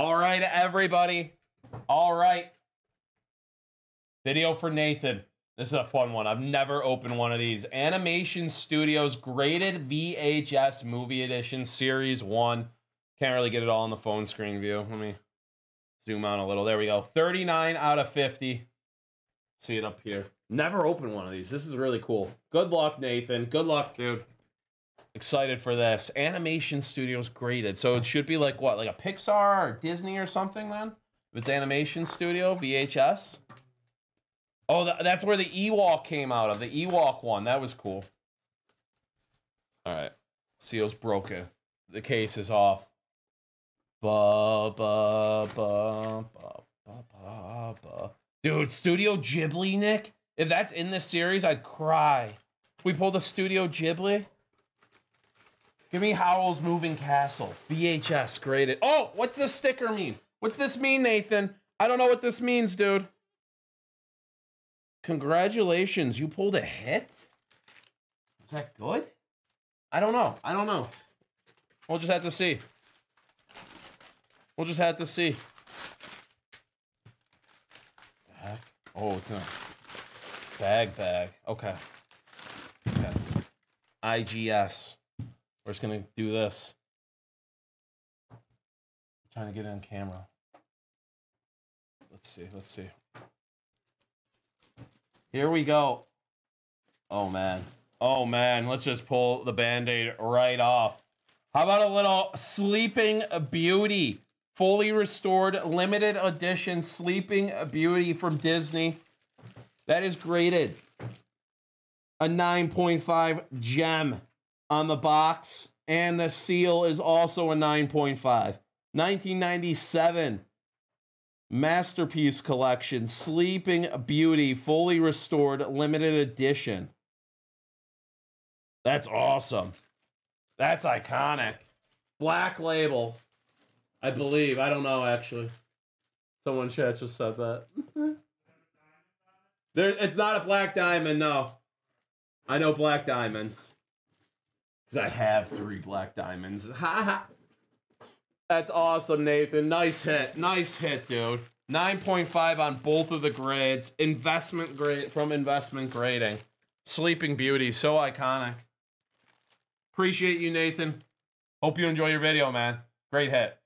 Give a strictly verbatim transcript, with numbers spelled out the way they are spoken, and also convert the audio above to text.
All right, everybody. All right. Video for Nathan. This is a fun one. I've never opened one of these. Animation Studios Graded V H S Movie Edition Series one. Can't really get it all on the phone screen view. Let me zoom out a little. There we go. thirty-nine out of fifty. See it up here. Never opened one of these. This is really cool. Good luck, Nathan. Good luck, dude. Excited for this. Animation Studios Graded. So it should be like what? Like a Pixar or Disney or something then? If it's Animation Studio, V H S. Oh, that's where the Ewok came out of. The Ewok one. That was cool. All right. Seal's broken. The case is off. Ba, ba, ba, ba, ba, ba, ba. Dude, Studio Ghibli, Nick? If that's in this series, I'd cry. We pulled a Studio Ghibli? Give me Howl's Moving Castle. V H S graded. Oh, what's this sticker mean? What's this mean, Nathan? I don't know what this means, dude. Congratulations, you pulled a hit? Is that good? I don't know. I don't know. We'll just have to see. We'll just have to see. Bag? Oh, it's a bag bag. Okay. Okay. I G S. We're just going to do this. I'm trying to get it on camera. Let's see. Let's see. Here we go. Oh, man. Oh, man. Let's just pull the Band-Aid right off. How about a little Sleeping Beauty? Fully restored, limited edition Sleeping Beauty from Disney. That is graded. A nine point five gem on the box. And the seal is also a nine point five. nineteen ninety-seven. Masterpiece Collection, Sleeping Beauty, fully restored, limited edition. That's awesome. That's iconic. Black label, I believe. I don't know, actually. Someone in chat just said that. There, it's not a black diamond, no. I know black diamonds. Because I have three black diamonds. Ha ha. That's awesome, Nathan. Nice hit. Nice hit, dude. nine point five on both of the grades. Investment grade from investment grading. Sleeping Beauty. So iconic. Appreciate you, Nathan. Hope you enjoy your video, man. Great hit.